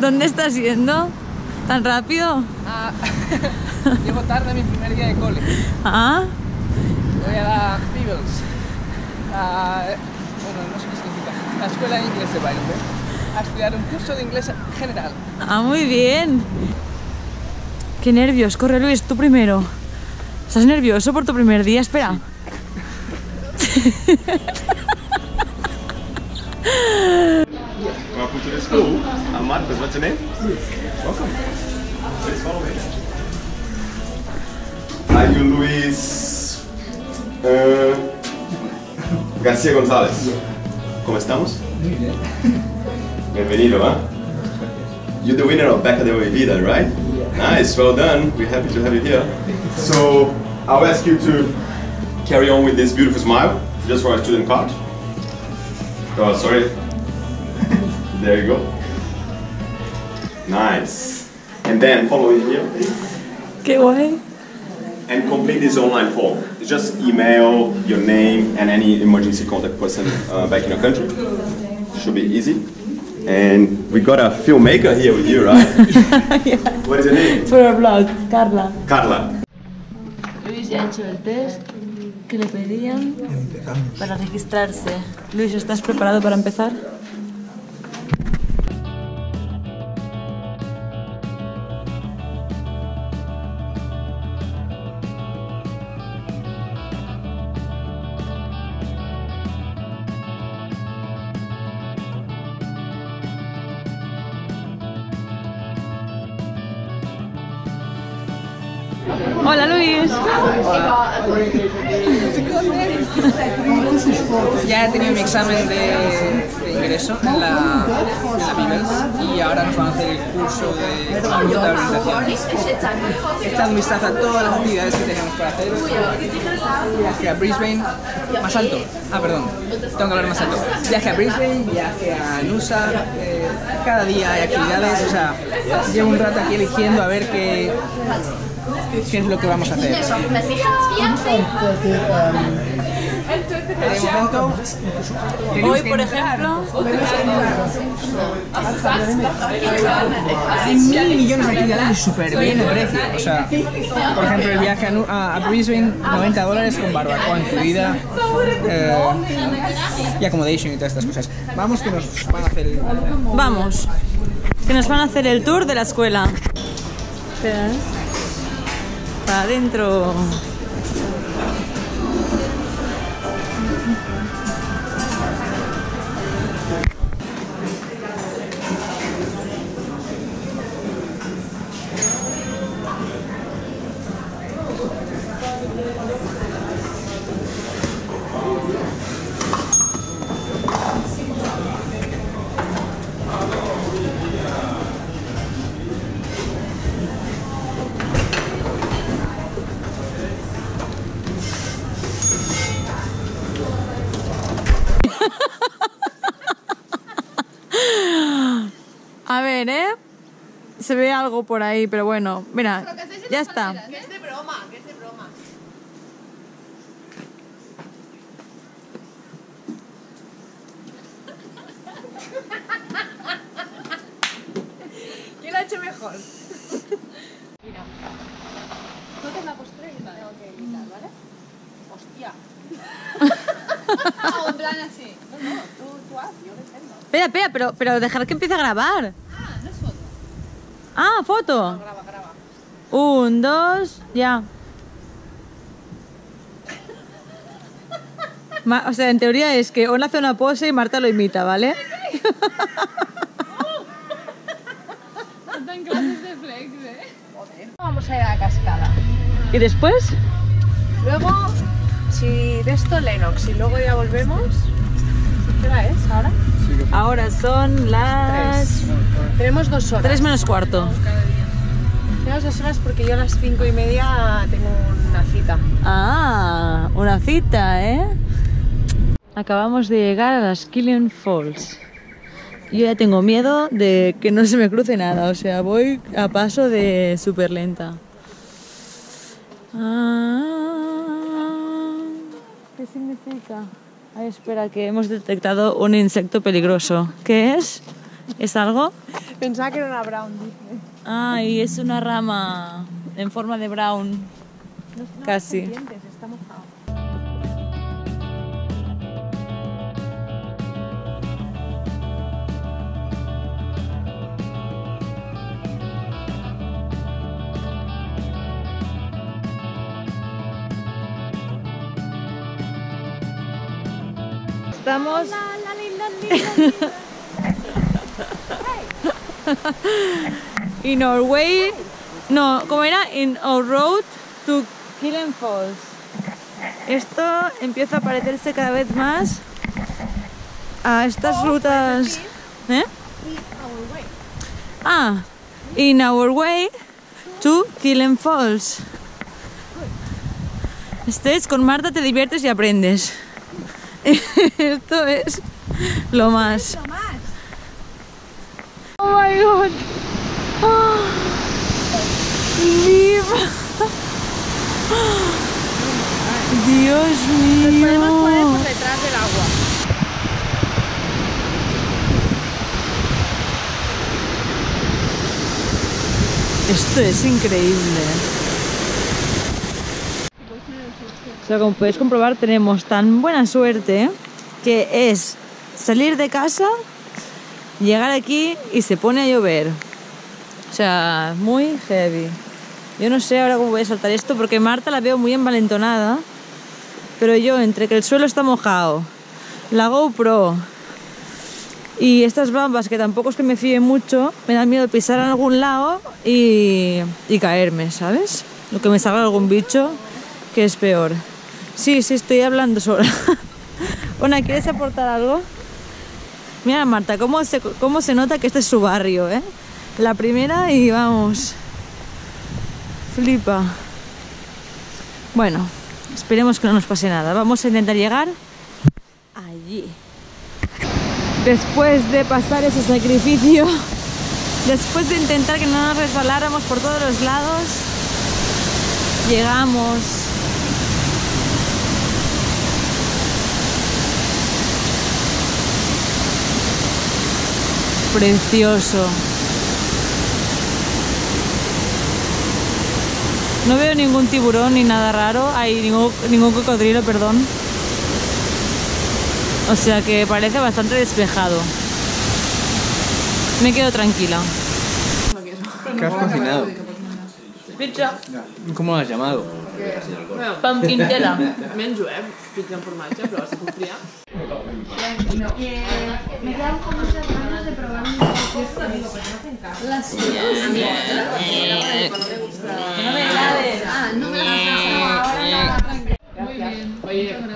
¿Dónde estás yendo? ¿Tan rápido? Ah, llevo tarde mi primer día de cole. Ah. Voy a la BBELS. Bueno, no sé qué significa. La Escuela de Inglés de Byron Bay. A estudiar un curso de inglés general. Ah, muy bien. Qué nervios. Corre, Luis, tú primero. ¿Estás nervioso por tu primer día? Espera. Sí. Welcome to the school. I'm Marta. What's your name? Welcome. Please follow me. Are you Luis Garcia González? ¿Cómo estamos? Muy bien. Bienvenido, ¿eh? You're the winner of Back of the Way Vida, right? Yeah. Nice, well done. We're happy to have you here. So I'll ask you to carry on with this beautiful smile, just for our student card. Oh, sorry. There you go. Nice. And then follow it here, please. Get away. And complete this online form. Just email your name and any emergency contact person back in your country. Should be easy. And we got a filmmaker here with you, right? Yeah. What is your name? For a vlog, Carla. Carla. Luis ya ha hecho el test que le pedían para registrarse. Luis, ¿estás preparado para empezar? Hola Luis. Hola. Ya he tenido mi examen de ingreso en la BBELS y ahora nos van a hacer el curso de habilitación. Echad un vistazo a todas las actividades que tenemos para hacer. Viaje a Brisbane, más alto. Ah, perdón, tengo que hablar más alto. Viaje a Brisbane, viaje a NUSA. Cada día hay actividades, o sea, llevo un rato aquí eligiendo a ver qué es lo que vamos a hacer. Hoy, por ejemplo, hay 1.000 millones de actividades súper bien de precio. O sea, por ejemplo, el viaje a Brisbane, $90 con barbacoa incluida, y accommodation y todas estas cosas. Vamos, que nos van a hacer el... Vamos, que nos van a hacer el tour de la escuela. Espera. Para adentro. A ver, ¿eh? Se ve algo por ahí, pero bueno, mira, ya está. Que es de broma, que es de broma. ¿Quién lo ha hecho mejor? Mira, tú te la postre y la tengo que editar, ¿vale? Hostia. Ah, en plan así. No, no, tú haz, yo defendo. Espera, espera, pero dejar que empiece a grabar. Ah, no es foto. Ah, foto. No, graba, graba. 1, 2, ya. O sea, en teoría es que Ona hace una pose y Marta lo imita, ¿vale? Sí, sí. Oh. Están clases de flex, ¿eh? Joder. Vamos a ir a la cascada. ¿Y después? Luego, si de esto Lennox y luego ya volvemos. ¿Qué hora es ahora? Ahora son las... 3. Tenemos 2 horas. 3 menos cuarto. Tenemos 2 horas porque yo a las 5:30 tengo una cita. Ah, una cita, ¿eh? Acabamos de llegar a las Killen Falls. Yo ya tengo miedo de que no se me cruce nada, o sea, voy a paso de súper lenta. Ah, ¿qué significa? Ay, espera, que hemos detectado un insecto peligroso. ¿Qué es? ¿Es algo? Pensaba que era una brown Disney. Ah, y es una rama en forma de brown. No, no, casi. Está mojado. Estamos... In our way... No, ¿cómo era? In our road to Killen Falls. Esto empieza a parecerse cada vez más a estas rutas... ¿Eh? Ah, in our way to Killen Falls. Estés con Marta, te diviertes y aprendes. Esto es lo más. Oh my god. Oh. Dios mío. Nos podemos poner por detrás del agua. Esto es increíble. O sea, como podéis comprobar, tenemos tan buena suerte que es salir de casa, llegar aquí y se pone a llover. O sea, muy heavy. Yo no sé ahora cómo voy a saltar esto porque Marta la veo muy envalentonada, pero yo entre que el suelo está mojado, la GoPro y estas bambas que tampoco es que me fíe mucho, me da miedo pisar en algún lado y caerme, ¿sabes? O que me salga algún bicho, que es peor. Sí, sí, estoy hablando sola. Ona, ¿quieres aportar algo? Mira, Marta, cómo se nota que este es su barrio, ¿eh? La primera y vamos. Flipa. Bueno, esperemos que no nos pase nada. Vamos a intentar llegar allí. Después de pasar ese sacrificio, después de intentar que no nos resbaláramos por todos los lados, llegamos. Precioso. No veo ningún tiburón ni nada raro. Hay ningún cocodrilo, perdón. O sea que parece bastante despejado. Me quedo tranquila. ¿Qué has cocinado? Pizza. ¿Cómo lo has llamado? Pumpkin Tela. Menjo, ¿eh? Pizza en formatge, pero vas a cumplir. Me quedan con muchas ganas de probar un poco las suyas. No me las gusta. No, ahora nada. Muy bien. Oye.